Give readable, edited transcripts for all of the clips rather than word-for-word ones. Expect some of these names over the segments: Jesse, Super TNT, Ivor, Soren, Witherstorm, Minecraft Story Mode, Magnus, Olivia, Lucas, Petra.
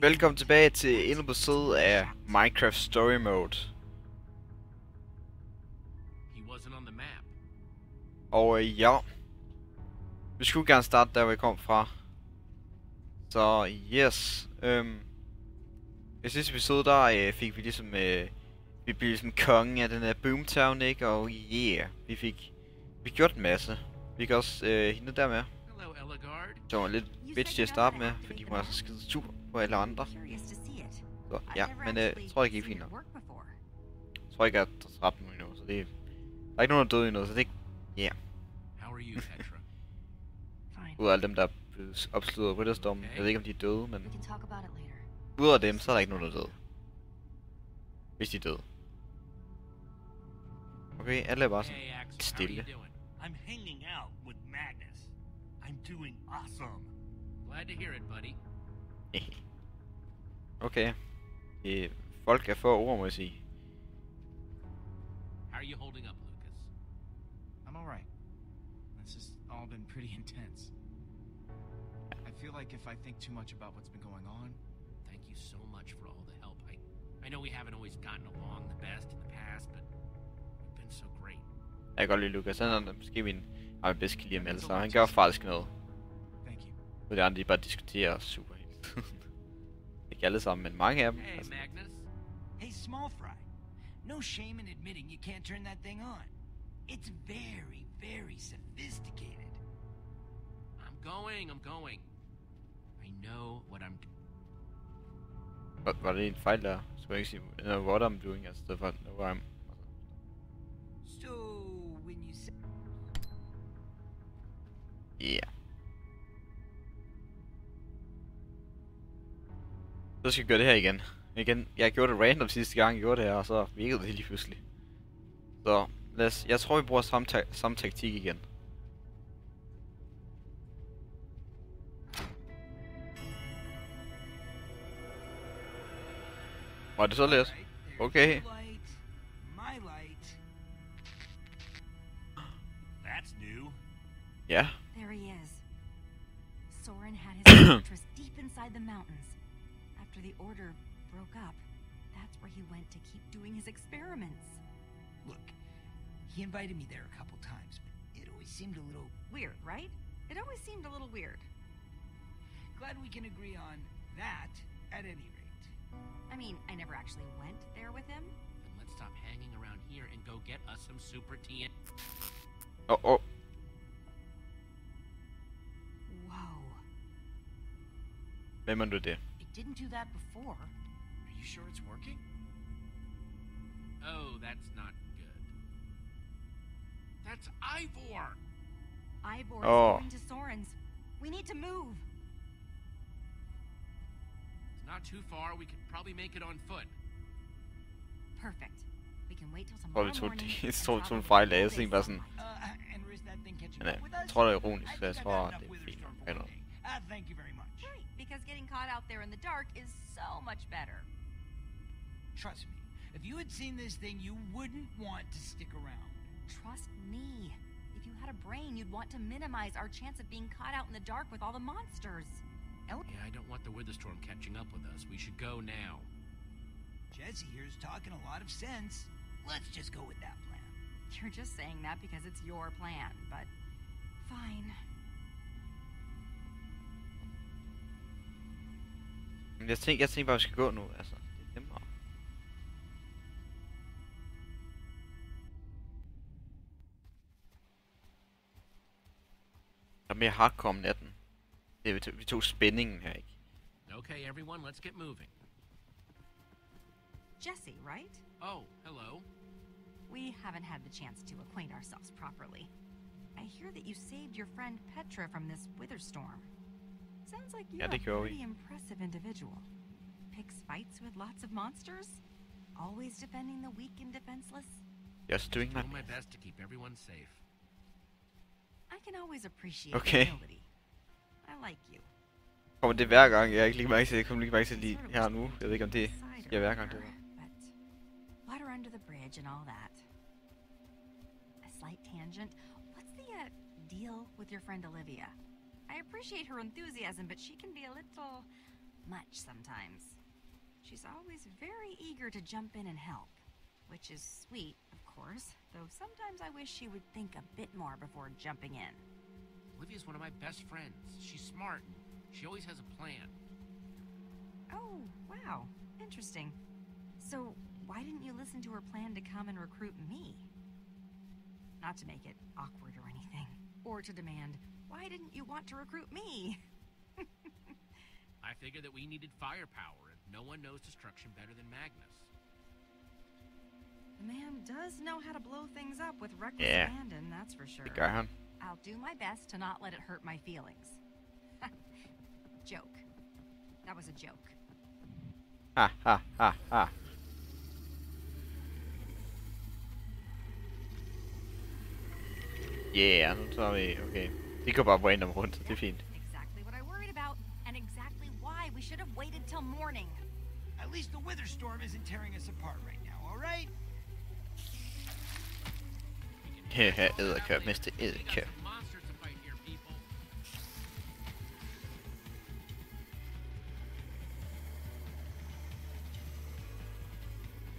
Velkommen tilbage til endnu besøg af Minecraft Story Mode. Og ja, vi skulle gerne starte der, hvor jeg kom fra. Så yes, i sidste episode der fik vi ligesom, vi blev ligesom kongen af den her boomtown, ikke? Og yeah, vi gjorde en masse. Vi kan også hende der med. Så var lidt bitch til at starte med, fordi hun var så skide super på alle andre. Så ja, men jeg tror det gik fint nok. Jeg tror ikke jeg har dræbt nogen endnu, så det der er ikke nogen der døde endnu, så det ja. Ud af alle dem der er opsluttet af Witherstorm, jeg ved ikke om de er døde, men ud af dem, så er der ikke nogen der døde. Hvis de er døde. Okay, alle er bare sådan stille. I'm hanging out with Magnus. I'm doing awesome. Glad to hear it, buddy. Okay. Folk er få ord, må jeg sige. How are you holding up, Lucas? I'm all right. This has all been pretty intense. I feel like if I think too much about what's been going on. Thank you so much for all the help. I know we haven't always gotten along the best in the past, but you've been so great. Jeg kan godt lide Lucas. Han er måske min bedste kan lide at melde sig. Han gør faktisk noget. Og de andre de bare diskuterer super helt. Ikke alle sammen, men mange af dem. Hey Magnus. Hey small fry. No shame in admitting you can't turn that thing on. It's very, very sophisticated. I'm going. I know what I'm doing. Var det en fejl der? Så jeg ikke sige, what I'm doing, altså det var, hvor I'm... So, when you say... Yeah. Så skal jeg gøre det her igen. Jeg gjorde det random sidste gang, jeg gjorde det her, og så virkede det lige pludselig. Så lad os, jeg tror vi bruger samme taktik igen. Var det så let? Okay. Ja. There he is. Soren had his fortress deep inside the mountains. After the order broke up, that's where he went to keep doing his experiments. Look, he invited me there a couple times, but it always seemed a little weird, right? It always seemed a little weird. Glad we can agree on that at any rate. I mean, I never actually went there with him. Then let's stop hanging around here and go get us some Super TNT. Oh. Whoa. Remember that. Didn't do that before. Are you sure it's working? Oh, that's not good. That's Ivor! Ivor is going to Soren's. We need to move. It's not too far. We could probably make it on foot. Perfect. We can wait till tomorrow morning. It's so fine. I think that's an... I tror det er ironisk, jeg tror det er fint. Thank you very much. Right, because getting caught out there in the dark is so much better. Trust me, if you had seen this thing, you wouldn't want to stick around. Trust me, if you had a brain, you'd want to minimize our chance of being caught out in the dark with all the monsters. Yeah, I don't want the Witherstorm catching up with us. We should go now. Jesse here's talking a lot of sense. Let's just go with that plan. You're just saying that because it's your plan, but fine. Men jeg tænker bare, vi skal gå nu, altså. Det er nemmere. Der er mere hardcore om natten. Det er, vi tog spændingen her, ikke? Okay, everyone, let's get moving. Jesse, right? Oh, hello. We haven't had the chance to acquaint ourselves properly. I hear that you saved your friend Petra from this Witherstorm. Sounds like you're a pretty impressive individual. Picks fights with lots of monsters, always defending the weak and defenseless. Yes, doing my best to keep everyone safe. I can always appreciate humility. I like you. Kommer det hver gang? Jeg er ikke lige mærke til det. Kommer lige mærke til lige her nu. Jeg ved ikke om det er hver gang det. Water under the bridge and all that. slight tangent, what's the deal with your friend Olivia? I appreciate her enthusiasm, but she can be a little much sometimes. She's always very eager to jump in and help, which is sweet, of course, though sometimes I wish she would think a bit more before jumping in. Olivia's one of my best friends. She's smart. She always has a plan. Oh, wow. Interesting. So, why didn't you listen to her plan to come and recruit me? Not to make it awkward or anything, or to demand, why didn't you want to recruit me? I figured that we needed firepower, and no one knows destruction better than Magnus. The man does know how to blow things up with reckless abandon, that's for sure. I'll do my best to not let it hurt my feelings. Joke. That was a joke. Ha ha ha ha. Yeah, nu tager vi, okay. Det går bare random rundt, det er fint. Exactly what I worried about, and exactly why we should have waited till morning. At least the Witherstorm isn't tearing us apart right now, all right? Hehe, edderkop, næste edderkop.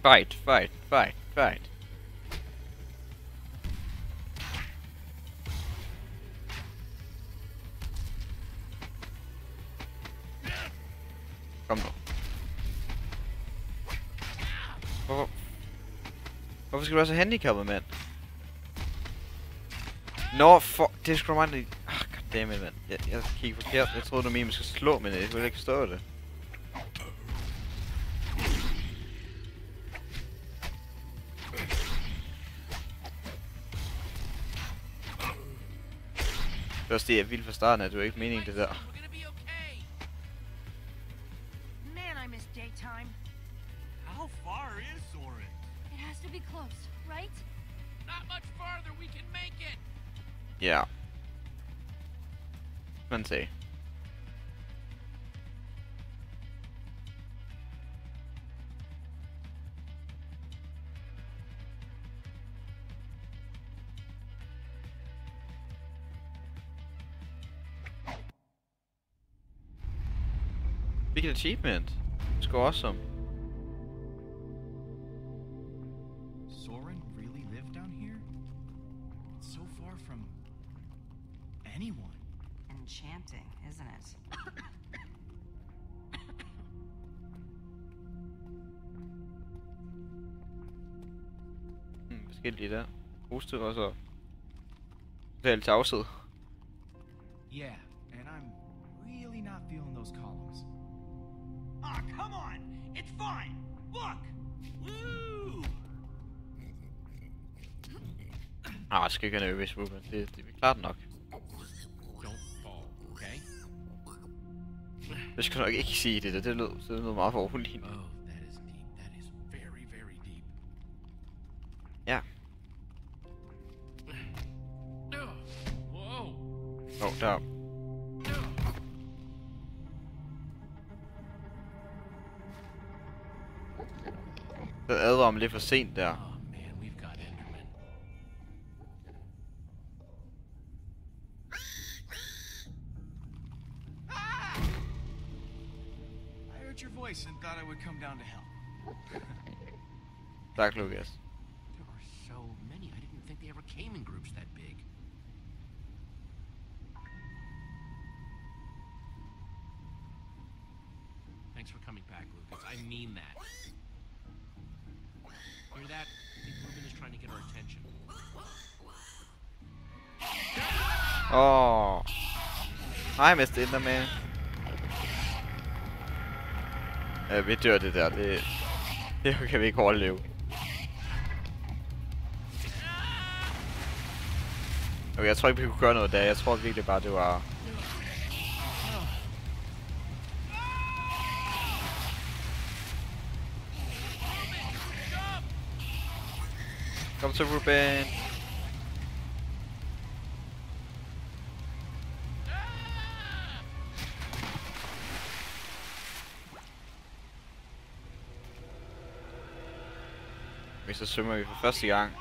Fight, fight, fight, fight. Kom nu. Hvorfor skal du være så handicappet, mand? Nå, for... Det er sgu da mig, der... Ah, goddammit, mand. Jeg kiggede forkert. Jeg troede, det var man skal slå, men jeg kunne ikke forstå det. Det var også det, jeg ville fra starten, at det var ikke meningen, det der. How far is Soren? It has to be close, right? Not much farther, we can make it. Yeah. Let's see. Big achievement. Let's go awesome. Soren really lived down here? It's so far from anyone. Enchanting, isn't it? Hvad skete lige der? Hosted og så... totalt tavshed. Yeah, and I'm really not feeling those columns. Ah, oh, come on! It's fine! Look! Woo! Ah, skal ikke nervøs, Ruben. Det er klart nok. Don't fall, okay? Det skal nok ikke sige det der. Det lød meget for overlignende. Oh, that is deep. That is very, very deep. Ja. Whoa! Oh, der. Jeg advarer om lidt for sent der. Tak, Lucas. There are so many. I didn't think they ever came in groups that big. Thanks for coming back, Lucas. I mean that. Hear that? I think Ruben is trying to get our attention. Oh, I missed it, man. Vi dør det der. Det kan vi ikke overleve. Okay, jeg tror ikke vi kunne gøre noget der. Jeg tror virkelig bare det var. Kom så, Ruben! Okay, så svømmer vi for første gang.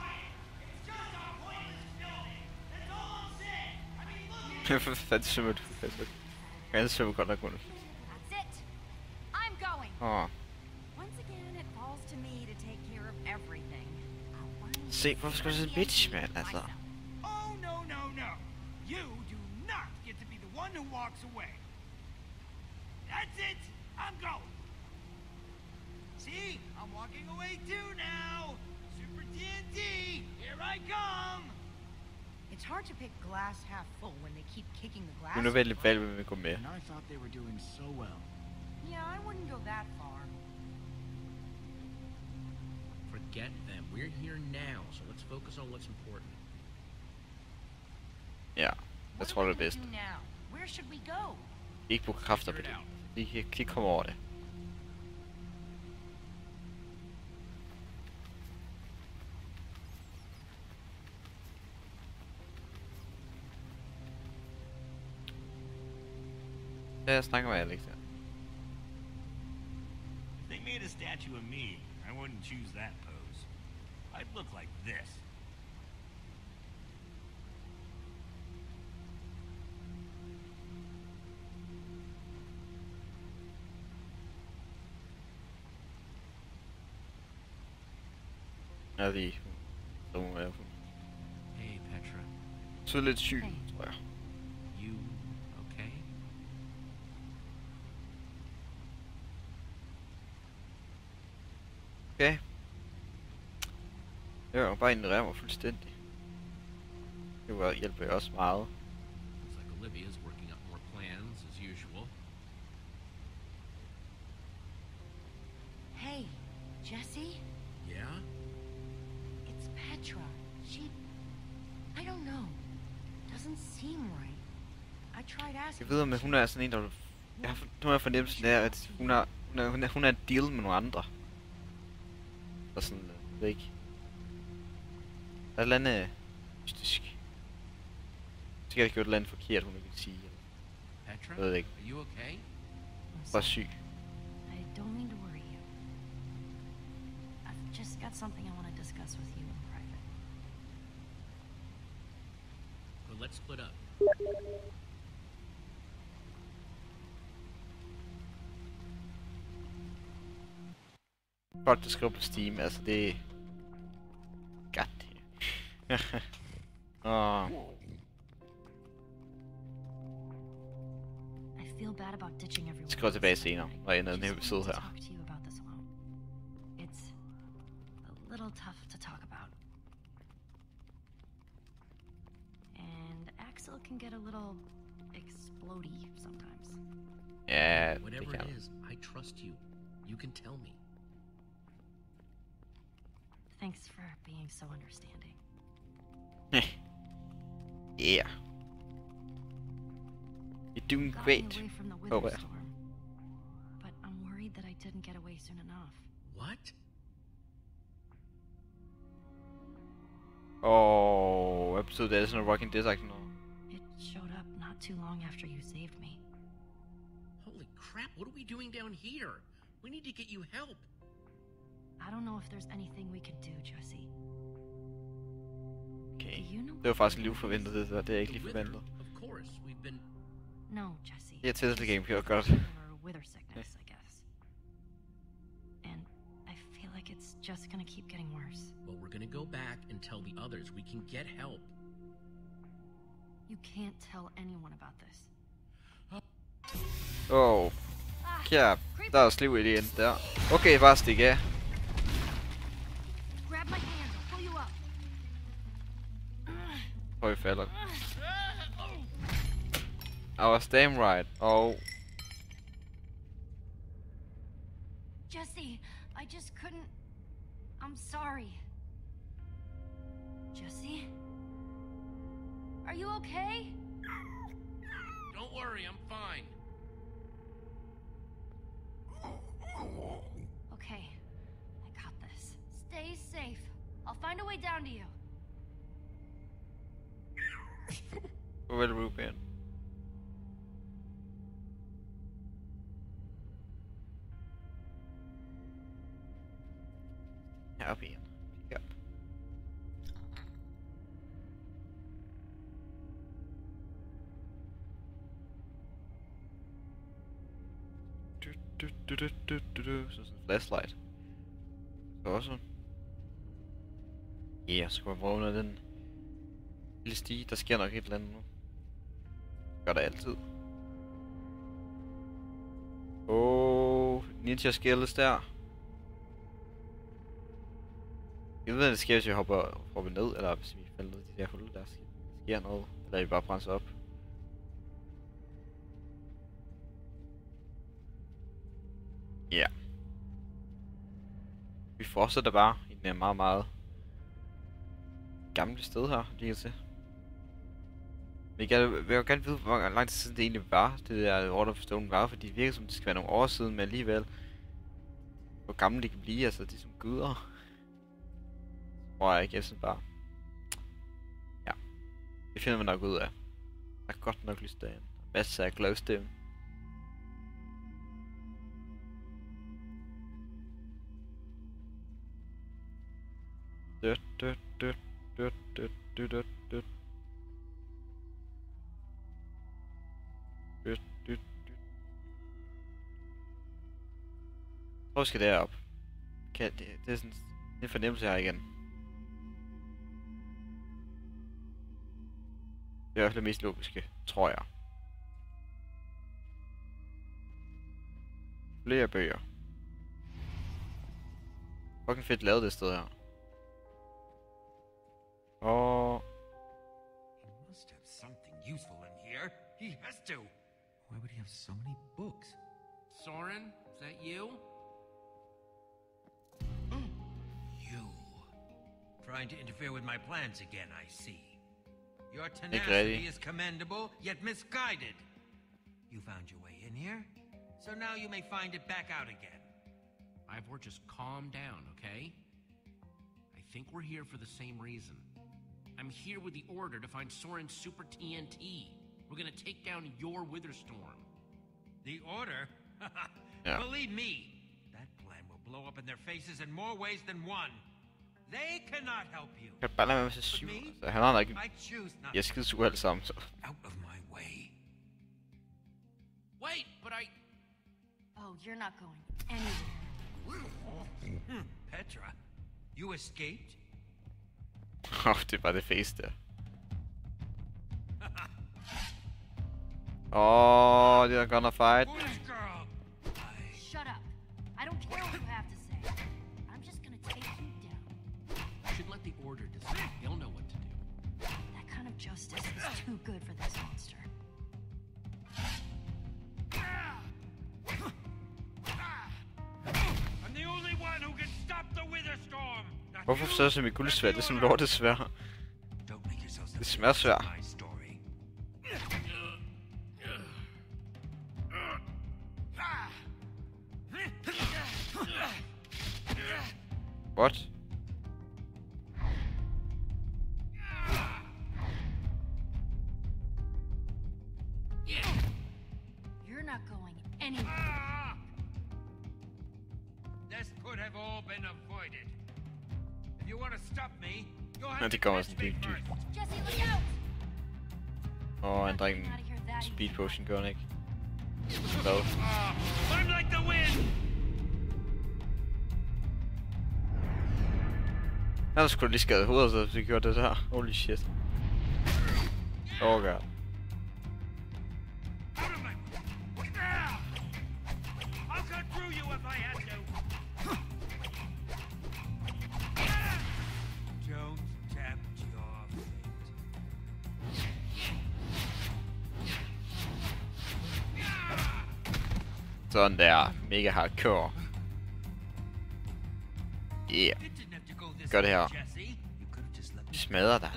That's similar to Facebook. And so we got like one. That's it. I'm going. Oh. Once again, it falls to me to take care of everything. See, what's going to be bitch, man? That's all. Oh no no no! You do not get to be the one who walks away. That's it. I'm going. See, I'm walking away too now. Super TNT, here I come. It's hard to pick glass half full when they keep kicking the glass. And I thought they were doing so well. Yeah, I wouldn't go that far. Forget them. We're here now, so let's focus on what's important. Yeah, that's what it is. Now, where should we go? Equal craft up it out. He come on. Jeg snakker med Alex her. If they made a statue of me, I wouldn't choose that pose. I'd look like this. Ja, de dumme er for. Hey, Petra. Så lidt syg, tror jeg. Okay. Jeg var bare ignorere mig fuldstændig. Det hjælper jo også meget. Looks like Olivia's working up more plans as usual. Hey, Jesse? Yeah? It's Petra. She... I don't know. Doesn't seem right. I tried asking... Jeg ved om hun sådan en, der... Nu har jeg fornemmelsen af, at hun er et deal med nogle andre. Og sådan, jeg ved ikke. Der er et eller andet mystisk. Så kan jeg gøre et eller andet forkert, hun vil sige. Jeg ved ikke. Bare syg. Folk der skriver på Steam, altså det... God damn. Åh. Skriv tilbage senere, når jeg ender den her episode her. Ja, det kan jeg. Thanks for being so understanding. Yeah. You're doing great. Oh, well. But I'm worried that I didn't get away soon enough. What? Oh, episode there isn't a working disc. It showed up not too long after you saved me. Holy crap, what are we doing down here? We need to get you help. I don't know if there's anything we can do, Jesse. Okay. Det var faktisk lige forventet det der. Det er ikke lige forventet. No, Jesse. Jeg tester det game pure godt. Wither sickness, I guess. And I feel like it's just gonna keep getting worse. Well, we're gonna go back and tell the others we can get help. You can't tell anyone about this. Oh. Ja, der er sliv i det end der. Okay, bare stik af. Høj falder. I was damn right. Oh. Jesse, I just couldn't. I'm sorry. Jesse? Are you okay? Don't worry, I'm fine. Okay, I got this. Stay safe. I'll find a way down to you. Where the root band? Happy. Yep. This is a flashlight. Awesome. Ja, så kunne jeg vågne den lille stige. Der sker nok et eller andet nu. Det gør der altid. Oh, ninja skills der. Jeg ved, at det sker, hvis vi hopper ned, eller hvis vi falder ned i de der huller, der sker noget. Eller vi bare brænser op. Ja. Yeah. Vi fortsætter bare i den her meget, meget gamle sted her, lige til. Men jeg vil gerne vide, hvor lang tid siden det egentlig var, det der Lord of Stone var, fordi det virker som, det skal være nogle år siden, men alligevel, hvor gammel det kan blive, altså de som guder. Tror jeg ikke, jeg synes bare. Ja. Det finder man nok ud af. Der er godt nok lyst derinde. Masser af glowstone. Jeg tror, vi skal derop. Det er sådan en fornemmelse her igen. Det er i hvert fald det mest logiske, tror jeg. Flere bøger. Fucking fedt lavet det sted her. Og... Why would he have so many books? Soren, is that you? You. Trying to interfere with my plans again, I see. Your tenacity is commendable, yet misguided. You found your way in here, so now you may find it back out again. Ivor, just calm down, okay? I think we're here for the same reason. I'm here with the order to find Soren's Super TNT. We're gonna take down your Witherstorm. The order? Yeah. Believe me, that plan will blow up in their faces in more ways than one. They cannot help you. I choose not to. Out of my way. Wait, but I... Oh, you're not going anywhere. Petra, you escaped? Oh, det var det face der. Oh, they're gonna fight. Shut up. I don't care what you have to say. I'm just gonna take you. Should let the order decide. They'll know what to do. That kind of justice is too good for this monster. I'm the only one who can stop the Witherstorm. Hvorfor så som et guldsværd? Det er som lortet sværd. Det smager sværd. What? De kommer sådan dybt. Åh, han drikker en speed potion, gør han ikke? Hvad? Han har sgu da lige skadet hovedet, så vi gjorde det der. Holy shit. Oh god. Sådan der, mega hardcore. Yeah. Gør det her. Vi smadrer dig.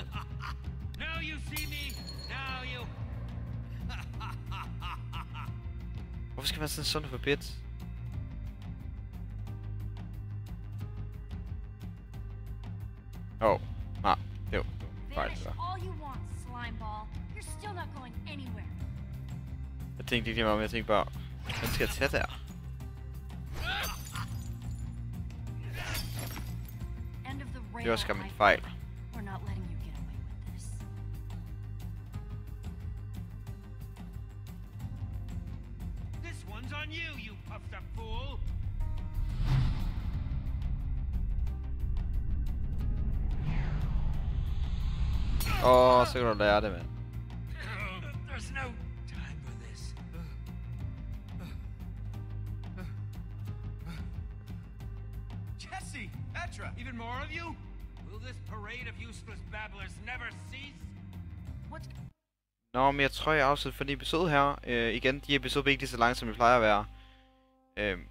Hvorfor skal man sådan for bit? Åh, nej, det var fejl så. Jeg tænkte ikke lige meget, men jeg tænkte bare... Hvad skal jeg tage der? Det var skam en fejl. fool! Oh, so you're gonna die out of it. There's no time for this. Jesse, Petra, even more of you? Will this parade of useless babblers never cease? What? Nå, men jeg tror, jeg afslutter for den episode her. Igen, de episoder bliver ikke lige så langt, som vi plejer at være.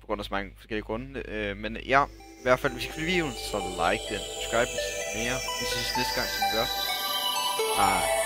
På grund af så mange forskellige grunde. Men ja, i hvert fald, hvis I kan lide videoen, så like den, subscribe den mere. Vi ses næste gang, som vi gør. Bye.